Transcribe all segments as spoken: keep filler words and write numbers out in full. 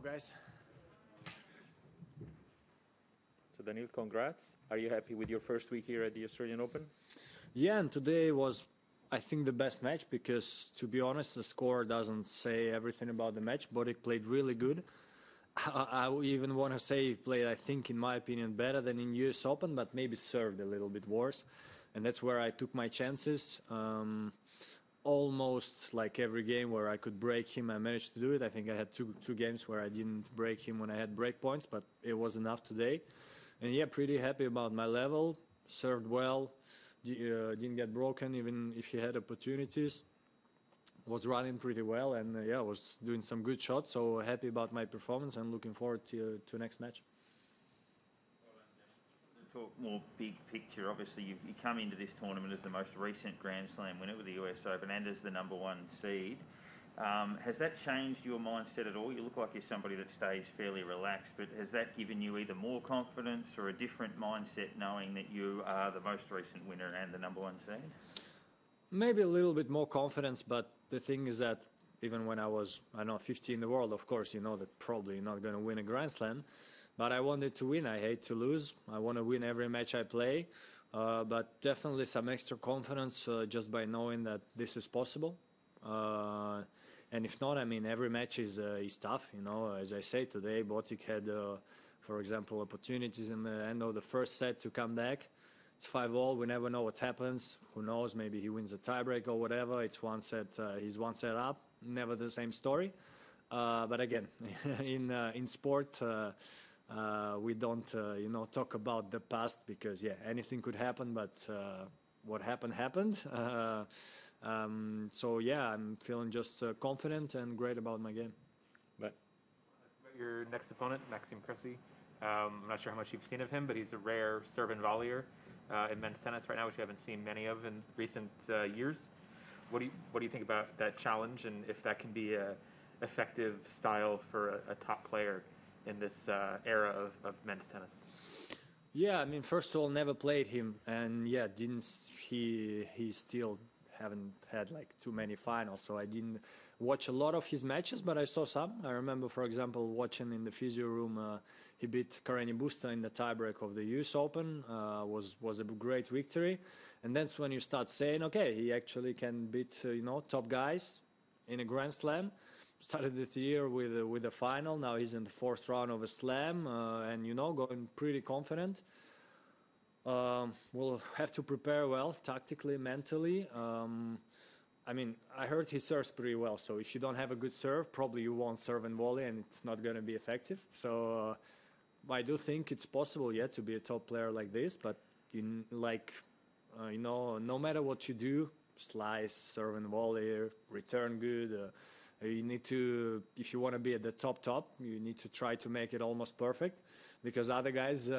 go, guys. So Daniil, congrats. Are you happy with your first week here at the Australian Open? Yeah, and today was, I think, the best match because, to be honest, the score doesn't say everything about the match. Botic played really good. I, I even want to say he played, I think, in my opinion, better than in U S Open, but maybe served a little bit worse. And that's where I took my chances. Um, almost like every game where I could break him, I managed to do it. I think I had two, two games where I didn't break him when I had break points, but it was enough today. And yeah, pretty happy about my level. Served well. Uh, didn't get broken even if he had opportunities. Was running pretty well and uh, yeah, was doing some good shots, so happy about my performance and looking forward to uh, to next match. Talk more big picture. Obviously you've, you come into this tournament as the most recent Grand Slam winner with the U S Open and as the number one seed. Um, has that changed your mindset at all? You look like you're somebody that stays fairly relaxed, but has that given you either more confidence or a different mindset knowing that you are the most recent winner and the number one seed? Maybe a little bit more confidence, but the thing is that even when I was, I don't know, fifteen in the world, of course, you know that probably you're not going to win a Grand Slam. But I wanted to win. I hate to lose. I want to win every match I play. Uh, but definitely some extra confidence uh, just by knowing that this is possible. Uh, and if not, I mean, every match is uh, is tough. You know, as I say today, Botic had, uh, for example, opportunities in the end of the first set to come back. It's five all. We never know what happens. Who knows? Maybe he wins a tiebreak or whatever. It's one set. Uh, he's one set up. Never the same story. Uh, but again, in uh, in sport. Uh, Uh, we don't, uh, you know, talk about the past because, yeah, anything could happen, but uh, what happened happened. Uh, um, so, yeah, I'm feeling just uh, confident and great about my game. But about your next opponent, Maxime Cressy, um, I'm not sure how much you've seen of him, but he's a rare serve and volleyer uh, in men's tennis right now, which you haven't seen many of in recent uh, years. What do you, what do you think about that challenge and if that can be an effective style for a, a top player in this uh, era of, of men's tennis? Yeah, I mean, first of all, never played him, and yeah, didn't he? He still haven't had like too many finals, so I didn't watch a lot of his matches, but I saw some. I remember, for example, watching in the physio room, uh, he beat Kareni Busta in the tiebreak of the U S Open. Uh, was was a great victory, and that's when you start saying, okay, he actually can beat uh, you know top guys in a Grand Slam. Started this year with uh, with a final. Now he's in the fourth round of a slam, uh, and you know, going pretty confident. Um, we'll have to prepare well, tactically, mentally. Um, I mean, I heard he serves pretty well. So if you don't have a good serve, probably you won't serve and volley, and it's not going to be effective. So uh, I do think it's possible, yeah, to be a top player like this. But you like, uh, you know, no matter what you do, slice, serve and volley, return good. Uh, You need to, if you want to be at the top top, you need to try to make it almost perfect, because other guys uh,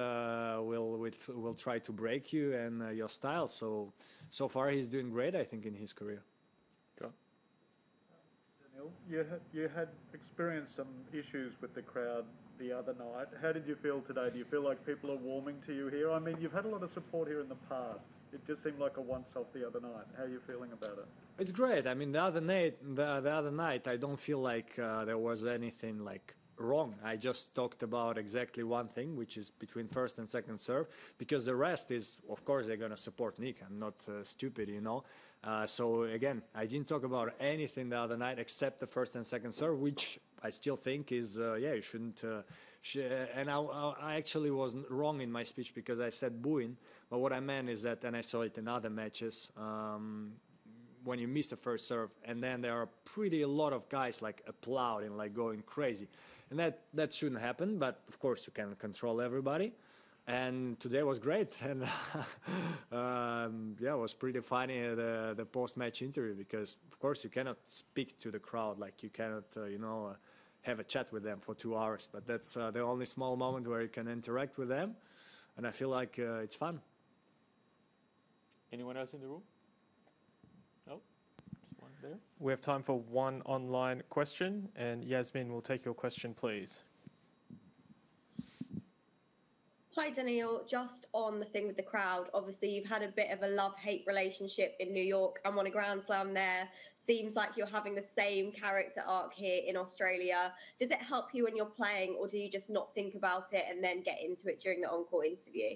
will, will will try to break you and uh, your style. So, so far he's doing great, I think, in his career. John, Daniil, you had, you had experienced some issues with the crowd the other night. How did you feel today? Do you feel like people are warming to you here? I mean, you've had a lot of support here in the past. It just seemed like a once-off the other night. How are you feeling about it? It's great. I mean, the other night, the, the other night, I don't feel like uh, there was anything like wrong. I just talked about exactly one thing, which is between first and second serve, because the rest is, of course, they're going to support Nick. I'm not uh, stupid, you know. Uh, so again, I didn't talk about anything the other night except the first and second serve, which I still think is uh, yeah, you shouldn't. Uh, sh and I, I actually was wrong in my speech because I said booing, but what I meant is that, and I saw it in other matches. Um, when you miss a first serve and then there are pretty a lot of guys like applauding, like going crazy, and that that shouldn't happen, but of course you can control everybody, and today was great. And um, yeah, it was pretty funny, the, the post-match interview, because of course you cannot speak to the crowd, like you cannot uh, you know uh, have a chat with them for two hours, but that's uh, the only small moment where you can interact with them, and I feel like uh, it's fun. Anyone else in the room? There. We have time for one online question, and Yasmin will take your question, please. like, Daniil, just on the thing with the crowd, obviously you've had a bit of a love-hate relationship in New York. I'm on a Grand Slam there. Seems like you're having the same character arc here in Australia. Does it help you when you're playing, or do you just not think about it and then get into it during the on-court interview?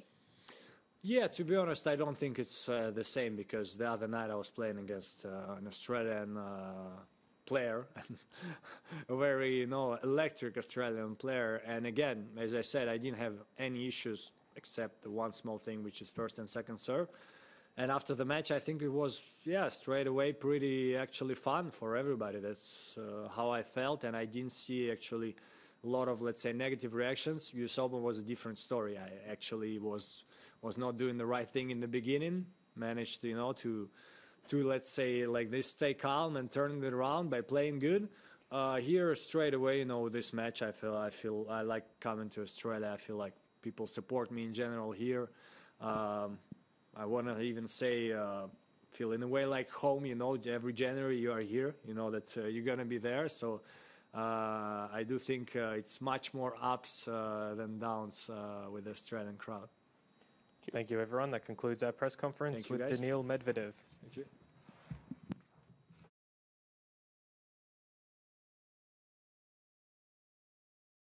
Yeah, to be honest, I don't think it's uh, the same, because the other night I was playing against uh, an Australian uh, player, a very, you know, electric Australian player. And again, as I said, I didn't have any issues except the one small thing, which is first and second serve. And after the match, I think it was, yeah, straight away pretty actually fun for everybody. That's uh, how I felt, and I didn't see actually a lot of, let's say, negative reactions. U S Open was a different story. I actually was was not doing the right thing in the beginning. Managed, you know, to to let's say like this, stay calm and turn it around by playing good. Uh, here straight away, you know, this match, I feel I feel I like coming to Australia. I feel like people support me in general here. Um, I wanna even say uh, feel in a way like home. You know, every January you are here. You know that uh, you're gonna be there. So. Uh, I do think uh, it's much more ups uh, than downs uh, with the Australian crowd. Thank you, everyone. That concludes our press conference with Daniil Medvedev. Thank you.